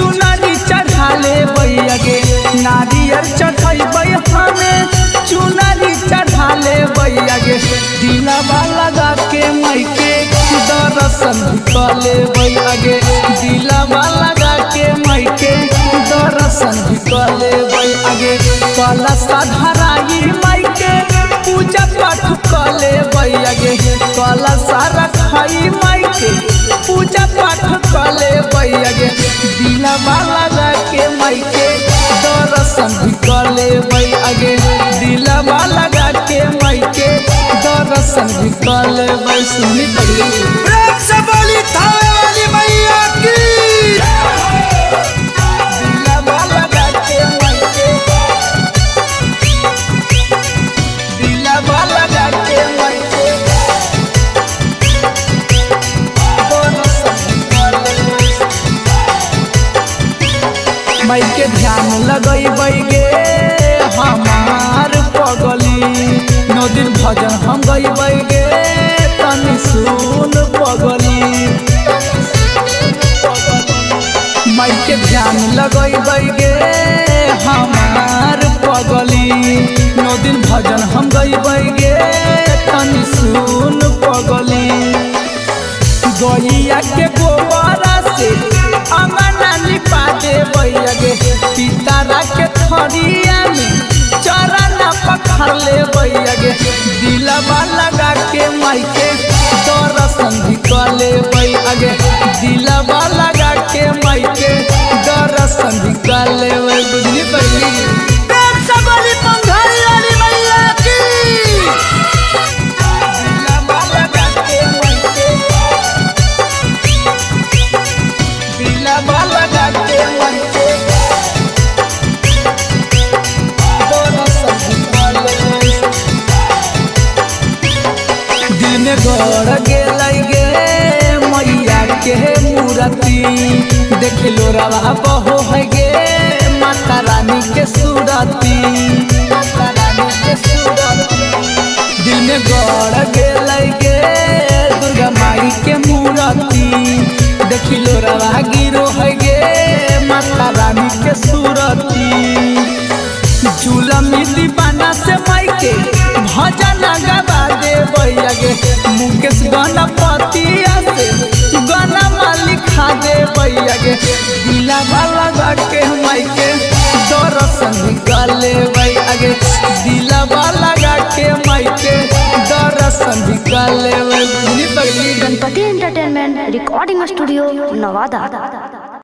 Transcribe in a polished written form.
चुनरी चढ़ा ले बैगे नारियल चढ़ेबै हमें चुनरी चढ़ा ले बैगे दिलवा लगा के मैके दर्शन ले बैगे दिलवा लगा के मैके दर्शन ले बैगे कलश धराई मैके पूजा पाठ कर ले बैगे कलश रखाई मैके पूजा पाठ कर ले बैगे दिलवा लगा के मैके दर्शन भी कर ले बैगे दिलवा लगा के मैके दर्शन भी कर ले बै सुनी माई के ध्यान लगई गे हमार पगली नौ दिन भजन हम गई गे तनी सुन पगली माई के ध्यान लगई गे हमार पगली नौ दिन भजन हम गई गे तनी सुन पगली गैया के गोबरा से अंगना लिपा देवे पितारा के थरिया में चरा ना पखड़ लेवे दिलवा लगा के माइके दर्शन भी कर लेवे दिलवा लगा के माइके दर्शन भी कर लेवे बुझली पड़ी गड़ के लगे मैया के मूर्ति देख लो रवा बहो है गे माता रानी के सूरती दिल में गड़ के लगे दुर्गा माई के मूर्ति देख लो रवा गिरो है गे माता रानी के सूरती झूला मिली बना से माई के भजन गवा देवे मुकेश गणपति गना लिखा देवे दिलवा लगा के माइके दर्शन कर लेवे दिलवा लगा के माइके दर्शन कर लेवे Ganpati entertainment recording studio Nawada.